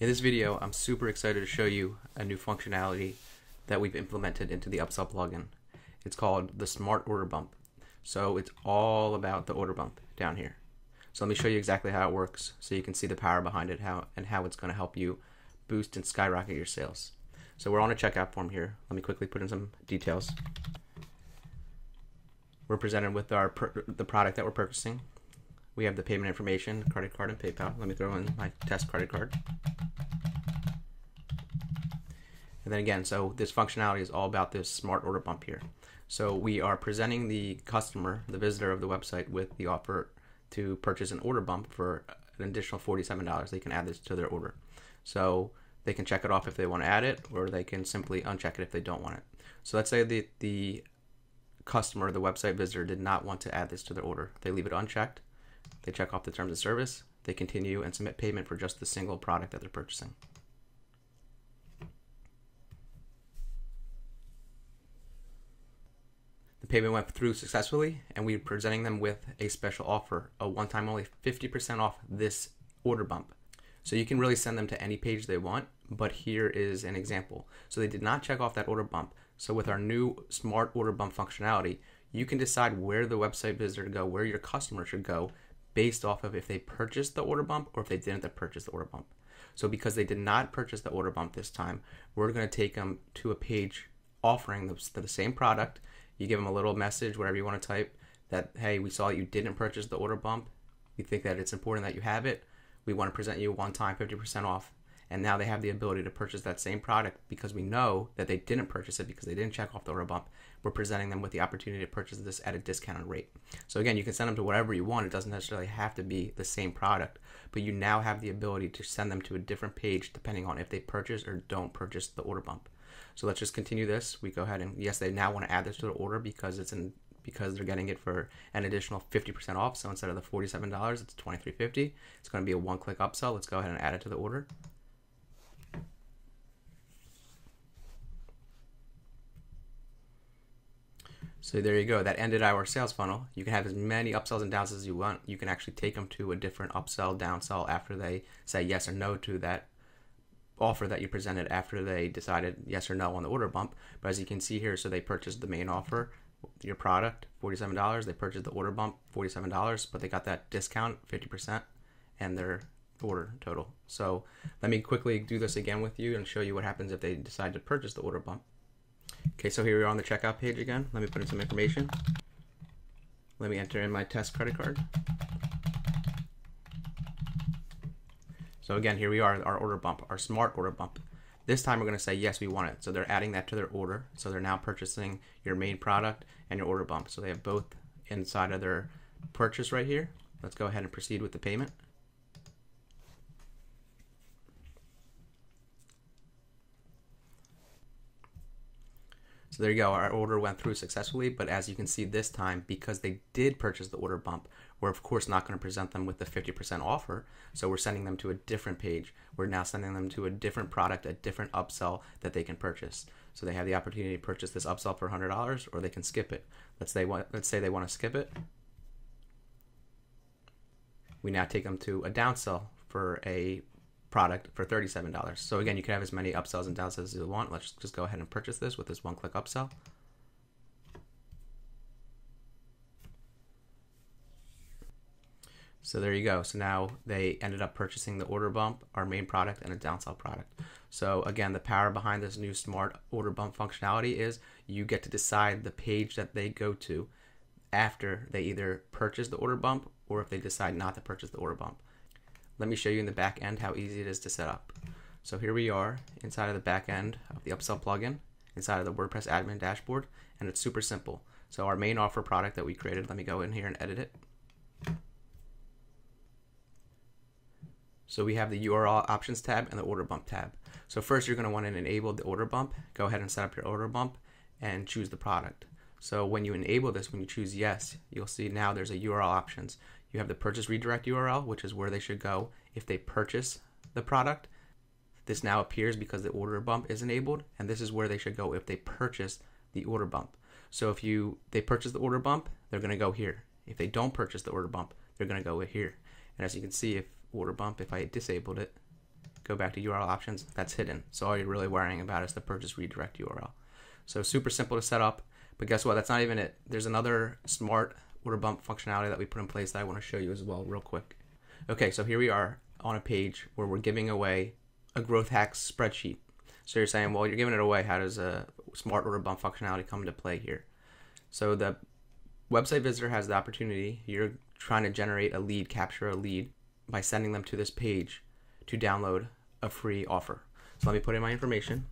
In this video, I'm super excited to show you a new functionality that we've implemented into the Upsell plugin. It's called the Smart Order Bump. So it's all about the order bump down here. So let me show you exactly how it works so you can see the power behind it and how it's going to help you boost and skyrocket your sales. So we're on a checkout form here. Let me quickly put in some details. We're presented with the product that we're purchasing. We have the payment information, credit card and PayPal. Let me throw in my test credit card. And then again, so this functionality is all about this smart order bump here. So we are presenting the customer, the visitor of the website, with the offer to purchase an order bump for an additional $47. They can add this to their order. So they can check it off if they want to add it, or they can simply uncheck it if they don't want it. So let's say the customer, the website visitor, did not want to add this to their order. They leave it unchecked. They check off the terms of service. They continue and submit payment for just the single product that they're purchasing. The payment went through successfully, and we're presenting them with a special offer, a one-time only 50% off this order bump. So you can really send them to any page they want, but here is an example. So they did not check off that order bump. So with our new smart order bump functionality, you can decide where the website visitor to go, where your customer should go, based off of if they purchased the order bump or if they didn't purchase the order bump. So because they did not purchase the order bump this time, we're going to take them to a page offering the same product. You give them a little message, whatever you want to type, that, hey, we saw that you didn't purchase the order bump. We think that it's important that you have it. We want to present you one-time 50% off. And now they have the ability to purchase that same product because we know that they didn't purchase it because they didn't check off the order bump. We're presenting them with the opportunity to purchase this at a discounted rate. So again, you can send them to whatever you want. It doesn't necessarily have to be the same product, but you now have the ability to send them to a different page depending on if they purchase or don't purchase the order bump. So let's just continue this. We go ahead and yes, they now want to add this to the order because they're getting it for an additional 50% off. So instead of the $47, it's $23.50. It's going to be a one-click upsell. Let's go ahead and add it to the order. So there you go. That ended our sales funnel. You can have as many upsells and downsells as you want. You can actually take them to a different upsell, downsell after they say yes or no to that offer that you presented, after they decided yes or no on the order bump. But as you can see here, so they purchased the main offer, your product, $47. They purchased the order bump, $47, but they got that discount, 50%, and their order total. So let me quickly do this again with you and show you what happens if they decide to purchase the order bump. Okay, so here we are on the checkout page again. Let me put in some information. Let me enter in my test credit card. So again, here we are, our order bump, our smart order bump. This time we're going to say, yes, we want it. So they're adding that to their order. So they're now purchasing your main product and your order bump. So they have both inside of their purchase right here. Let's go ahead and proceed with the payment. So there you go, our order went through successfully, but as you can see this time, because they did purchase the order bump, we're of course not going to present them with the 50% offer, so we're sending them to a different page. We're now sending them to a different product, a different upsell that they can purchase. So they have the opportunity to purchase this upsell for $100, or they can skip it. Let's say they want to skip it. We now take them to a downsell for a product for $37. So again, you can have as many upsells and downsells as you want. Let's just go ahead and purchase this with this one-click upsell. So there you go. So now they ended up purchasing the order bump, our main product, and a downsell product. So again, the power behind this new smart order bump functionality is you get to decide the page that they go to after they either purchase the order bump or if they decide not to purchase the order bump. Let me show you in the back end how easy it is to set up. So here we are inside of the back end of the Upsell plugin, inside of the WordPress admin dashboard, and it's super simple. So our main offer product that we created, let me go in here and edit it. So we have the URL options tab and the order bump tab. So first you're going to want to enable the order bump. Go ahead and set up your order bump and choose the product. So when you enable this, when you choose yes, you'll see now there's a URL options. You have the purchase redirect URL, which is where they should go if they purchase the product. This now appears because the order bump is enabled, and this is where they should go if they purchase the order bump. So if they purchase the order bump, they're going to go here. If they don't purchase the order bump, they're going to go here. And as you can see, if I disabled it, go back to URL options, that's hidden. So all you're really worrying about is the purchase redirect URL. So super simple to set up, but guess what? That's not even it. There's another smart order bump functionality that we put in place that I want to show you as well real quick. Okay, so here we are on a page where we're giving away a growth hacks spreadsheet. So you're saying, well, you're giving it away. How does a smart order bump functionality come into play here? So the website visitor has the opportunity. You're trying to generate a lead, capture a lead by sending them to this page to download a free offer. So let me put in my information.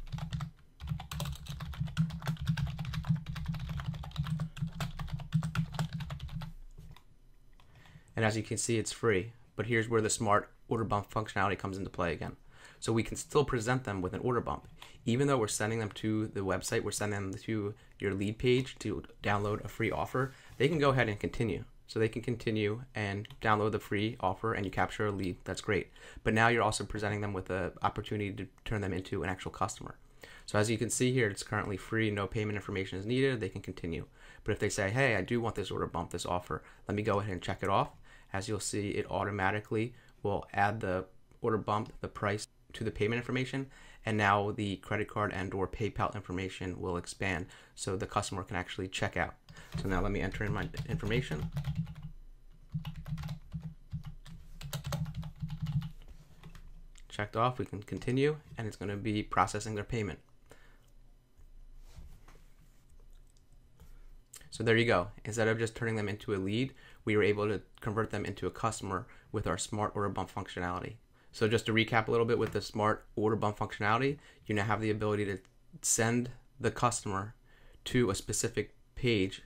And as you can see, it's free, but here's where the smart order bump functionality comes into play again. So we can still present them with an order bump. Even though we're sending them to the website, we're sending them to your lead page to download a free offer, they can go ahead and continue. So they can continue and download the free offer and you capture a lead, that's great. But now you're also presenting them with an opportunity to turn them into an actual customer. So as you can see here, it's currently free, no payment information is needed, they can continue. But if they say, hey, I do want this order bump, this offer, let me go ahead and check it off. As you'll see, it automatically will add the order bump, the price, to the payment information, and now the credit card and or PayPal information will expand so the customer can actually check out. So now let me enter in my information. Checked off, we can continue, and it's going to be processing their payment. So there you go. Instead of just turning them into a lead, we were able to convert them into a customer with our smart order bump functionality. So just to recap a little bit with the smart order bump functionality, you now have the ability to send the customer to a specific page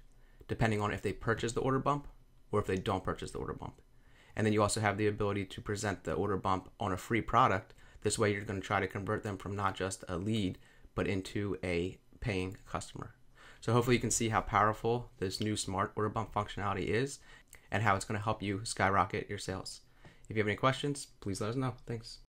depending on if they purchase the order bump or if they don't purchase the order bump. And then you also have the ability to present the order bump on a free product. This way you're going to try to convert them from not just a lead, but into a paying customer. So hopefully you can see how powerful this new smart order bump functionality is and how it's going to help you skyrocket your sales. If you have any questions, please let us know. Thanks.